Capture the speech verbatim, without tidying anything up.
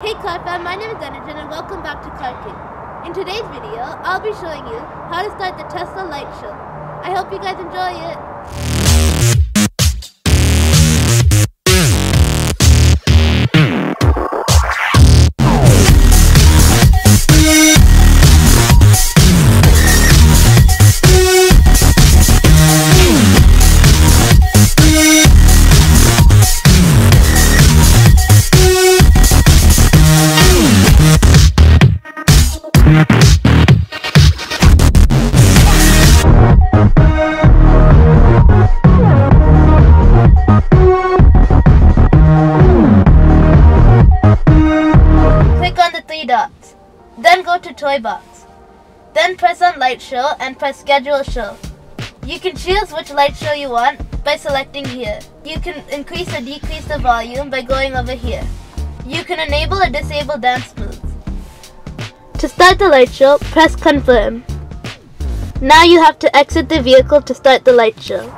Hey CarFam, my name is Thanujan and welcome back to CarKing. In today's video, I'll be showing you how to start the Tesla Light Show. I hope you guys enjoy it. Dots. Then go to Toy Box. Then press on Light Show and press Schedule Show. You can choose which light show you want by selecting here. You can increase or decrease the volume by going over here. You can enable or disable dance moves. To start the light show, press Confirm. Now you have to exit the vehicle to start the light show.